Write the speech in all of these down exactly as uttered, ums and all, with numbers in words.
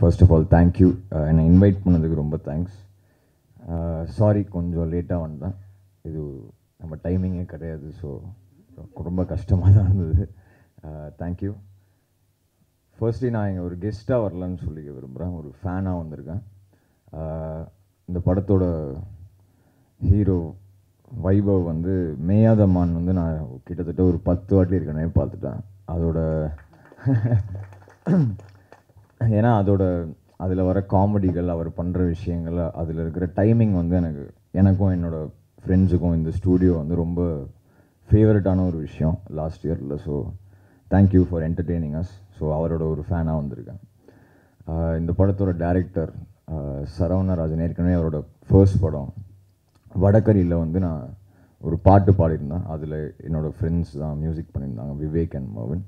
First of all, thank you. Uh, and I invite panadukku romba thanks. Uh, sorry, konjam late ah vandha. Idu nama timing e kadiyadu, so romba kashtam ah irundhathu. Thank you. Firstly, na inga or guest ah varalanu sollikke virumbran, or fan ah vandirukken. Indha padathoda hero vibe vandu meyadaman vandu na kittathutta or ten vaatti irukana paathutan. Adoda ஏன்னா அதோட அதில் வர காமெடிகள் அவர் பண்ணுற விஷயங்கள் அதில் இருக்கிற timing வந்து எனக்கு எனக்கும் என்னோடய ஃப்ரெண்ட்ஸுக்கும் இந்த ஸ்டூடியோ வந்து ரொம்ப ஃபேவரட்டான ஒரு விஷயம் லாஸ்ட் இயரில். So thank you for entertaining us. So அவரோட ஒரு ஃபேனாக வந்திருக்கேன். இந்த படத்தோட டைரக்டர் சரவண ராஜன். ஏற்கனவே அவரோட ஃபர்ஸ்ட் படம் வடகரியில் வந்து நான் ஒரு பாட்டு பாடியிருந்தேன். அதில் என்னோடய ஃப்ரெண்ட்ஸ் தான் மியூசிக் பண்ணியிருந்தாங்க, விவேக் அண்ட் மோகன்.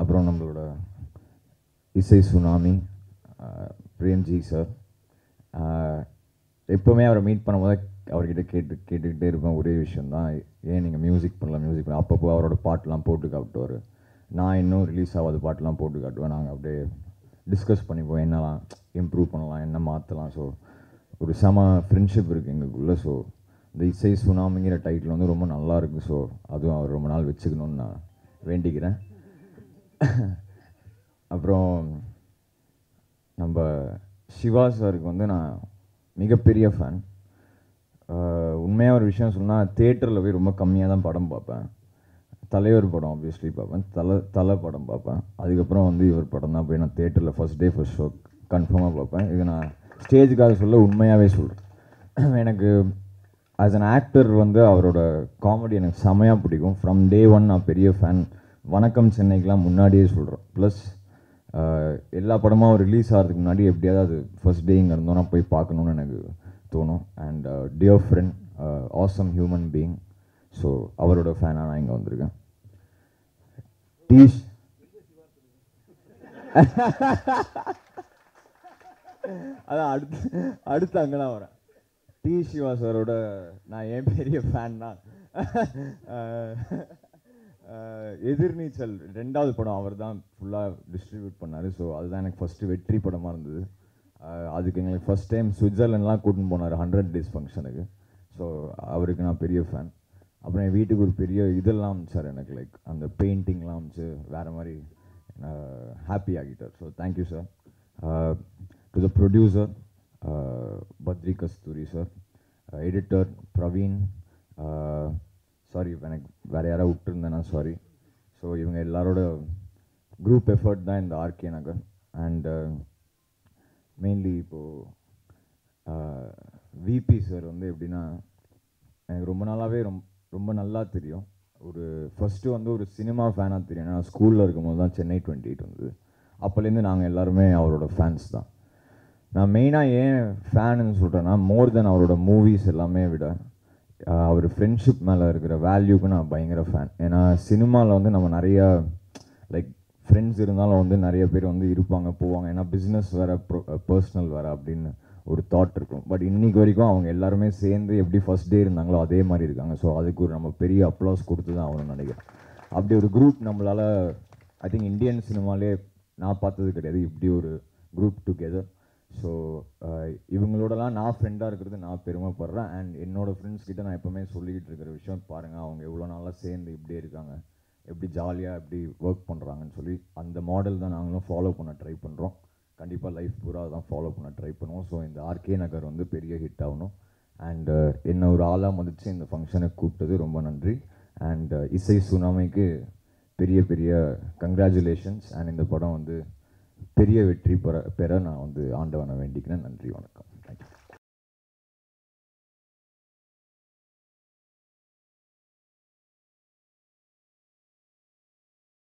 அப்புறம் நம்மளோட இசை சுனாமி, பிரேம்ஜி சார். எப்போவுமே அவரை மீட் பண்ணும்போது அவர்கிட்ட கேட்டு கேட்டுக்கிட்டே இருப்பேன் ஒரே விஷயந்தான், ஏன் நீங்கள் மியூசிக் பண்ணலாம் மியூசிக் பண்ணலாம். அப்பப்போ அவரோட பாட்டெலாம் போட்டு காட்டுவார். நான் இன்னும் ரிலீஸ் ஆகாத பாட்டெலாம் போட்டு காட்டுவேன். நாங்கள் அப்படியே டிஸ்கஸ் பண்ணிப்போம், என்னலாம் இம்ப்ரூவ் பண்ணலாம், என்ன மாற்றலாம். ஸோ ஒரு செம ஃப்ரெண்ட்ஷிப் இருக்குது எங்களுக்குள்ளே. ஸோ இந்த இசை சுனாமிங்கிற டைட்டில் வந்து ரொம்ப நல்லாயிருக்கு. ஸோ அதுவும் அவர் ரொம்ப நாள் வச்சுக்கணும்னு நான் வேண்டிக்கிறேன். அப்புறம் நம்ம சிவா சாருக்கு வந்து நான் மிகப்பெரிய ஃபேன். உண்மையாக ஒரு விஷயம் சொன்னால் தேட்டரில் போய் ரொம்ப கம்மியாக தான் படம் பார்ப்பேன். தலைவர் படம் ஆப்வியஸ்லி பார்ப்பேன், தலை தலை படம் பார்ப்பேன். அதுக்கப்புறம் வந்து இவர் படம் தான் போய் நான் தேட்டரில் ஃபஸ்ட் டே ஃபஸ்ட் ஷோ கன்ஃபார்மாக பார்ப்பேன். இது நான் ஸ்டேஜுக்காக சொல்ல, உண்மையாகவே சொல்கிறேன். எனக்கு ஆஸ் அன் ஆக்டர் வந்து அவரோட காமெடி எனக்கு செமையாக பிடிக்கும். ஃப்ரம் டே ஒன் நான் பெரிய ஃபேன். வணக்கம் சென்னைக்கெலாம் முன்னாடியே சொல்கிறேன். ப்ளஸ் எல்லா படமும் அவர் ரிலீஸ் ஆகிறதுக்கு முன்னாடி எப்படியாவது அது ஃபஸ்ட் டே இங்கே இருந்தோன்னா போய் பார்க்கணுன்னு எனக்கு தோணும். And dear friend, awesome human being. So அவரோட ஃபேனாக நான் இங்கே வந்திருக்கேன். டீஷ் அதான் அடுத்து அடுத்து அங்கே தான் வரேன். டி சிவா சாரோட நான் ஏன் பெரிய ஃபேன்னா, எதிர்நீச்சல் ரெண்டாவது படம் அவர் தான் ஃபுல்லாக டிஸ்ட்ரிபியூட் பண்ணார். ஸோ அதுதான் எனக்கு ஃபஸ்ட்டு வெற்றி படமாக இருந்தது. அதுக்கு எங்களுக்கு ஃபஸ்ட் டைம் சுவிட்சர்லாண்ட்லாம் கூட்டின்னு போனார் ஹண்ட்ரட் டேஸ் ஃபங்க்ஷனுக்கு. ஸோ அவருக்கு நான் பெரிய ஃபேன். அப்புறம் என் வீட்டுக்கு ஒரு பெரிய இதெல்லாம் அமிச்சார் எனக்கு, லைக் அந்த பெயிண்டிங்லாம் அமிச்சு வேறு மாதிரி ஹாப்பி ஆகிட்டார். So thank you sir. To the producer Badri Kasthuri sir, editor Praveen, sorry எனக்கு வேறு யாராவது விட்டுருந்தேன்னா சாரி. ஸோ இவங்க எல்லாரோட குரூப் எஃபர்ட் தான் இந்த ஆர்கே நகர். அண்ட் மெயின்லி இப்போது விபி சார் வந்து எப்படின்னா எனக்கு ரொம்ப நாளாகவே ரொம்ப ரொம்ப நல்லா தெரியும். ஒரு ஃபஸ்ட்டு வந்து ஒரு சினிமா ஃபேனாக தெரியும். நான் ஸ்கூலில் இருக்கும்போது தான் சென்னை டுவெண்ட்டி எயிட் வந்தது. அப்போலேருந்து நாங்கள் எல்லாருமே அவரோட ஃபேன்ஸ் தான். நான் மெயினாக ஏன் ஃபேனுன்னு சொல்கிறேன்னா, மோர் தென் அவரோட மூவிஸ் எல்லாமே விட அவர் ஃப்ரெண்ட்ஷிப் மேலே இருக்கிற வேல்யூக்கு நான் பயங்கர ஃபேன். ஏன்னா சினிமாவில் வந்து நம்ம நிறையா லைக் ஃப்ரெண்ட்ஸ் இருந்தாலும் வந்து நிறைய பேர் வந்து இருப்பாங்க போவாங்க. ஏன்னா பிஸ்னஸ் வேறு பர்சனல் வேறு அப்படின்னு ஒரு தாட் இருக்கும். பட் இன்றைக்கி வரைக்கும் அவங்க எல்லாருமே சேர்ந்து எப்படி ஃபஸ்ட் டே இருந்தாங்களோ அதே மாதிரி இருக்காங்க. ஸோ அதுக்கு ஒரு நம்ம பெரிய அப்ளாஸ் கொடுத்து தான் அவனு நினைக்கிறேன். அப்படி ஒரு குரூப் நம்மளால் ஐ திங்க் இந்தியன் சினிமாலே நான் பார்த்தது கிடையாது, இப்படி ஒரு குரூப் டுகெதர். ஸோ இவங்களோடலாம் நான் ஃப்ரெண்டாக இருக்கிறது நான் பெருமைப்படுறேன். அண்ட் என்னோடய ஃப்ரெண்ட்ஸ் கிட்டே நான் எப்போவுமே சொல்லிக்கிட்டு இருக்கிற விஷயம், பாருங்கள் அவங்க எவ்வளோ நாளாக சேர்ந்து இப்படியே இருக்காங்க, எப்படி ஜாலியாக எப்படி ஒர்க் பண்ணுறாங்கன்னு சொல்லி அந்த மாடல் தான் நாங்களும் ஃபாலோ பண்ண ட்ரை பண்ணுறோம். கண்டிப்பாக லைஃப் பூரா தான் ஃபாலோ பண்ண ட்ரை பண்ணுவோம். ஸோ இந்த ஆர்கே நகர் வந்து பெரிய ஹிட் ஆகணும். அண்டு என்னை ஒரு ஆளாக மதித்து இந்த ஃபங்க்ஷனை கூப்பிட்டது ரொம்ப நன்றி. அண்டு இசை சுனாமிக்கு பெரிய பெரிய கங்க்ராச்சுலேஷன்ஸ். அண்ட் இந்த படம் வந்து பெரிய வெற்றி பெற பெற நான் வந்து ஆண்டவனை வேண்டிக்கிறேன். நன்றி, வணக்கம்.